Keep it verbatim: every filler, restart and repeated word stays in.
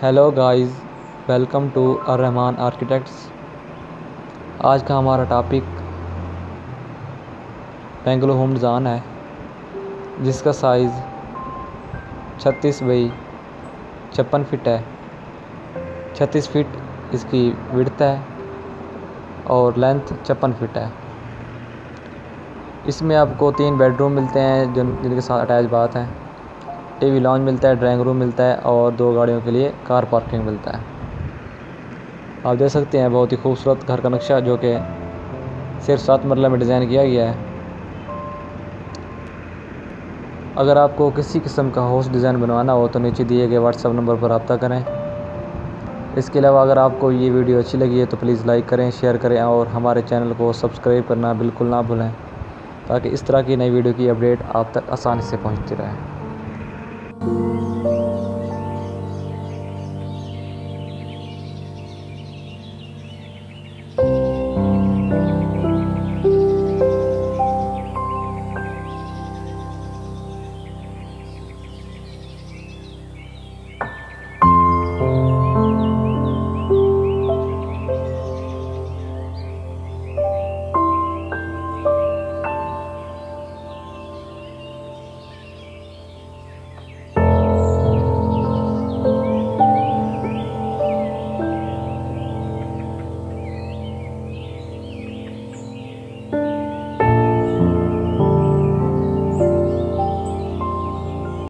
Hello guys, welcome to Al Rahman architects. आज का हमारा टॉपिक बेंगलो होम डिज़ाइन है, जिसका साइज़ छत्तीस बाई छप्पन फिट है। छत्तीस फिट इसकी विड्थ है और लेंथ छप्पन फिट है। इसमें आपको तीन बेडरूम मिलते हैं जिन जिनके साथ अटैच बाथ हैं। टीवी लॉन्च मिलता है, ड्राइंग रूम मिलता है और दो गाड़ियों के लिए कार पार्किंग मिलता है। आप देख सकते हैं बहुत ही खूबसूरत घर का नक्शा जो कि सिर्फ सात मरला में डिज़ाइन किया गया है। अगर आपको किसी किस्म का हाउस डिज़ाइन बनवाना हो तो नीचे दिए गए व्हाट्सएप नंबर पर रब्ता करें। इसके अलावा अगर आपको ये वीडियो अच्छी लगी है तो प्लीज़ लाइक करें, शेयर करें और हमारे चैनल को सब्सक्राइब करना बिल्कुल ना भूलें, ताकि इस तरह की नई वीडियो की अपडेट आप तक आसानी से पहुँचती रहे।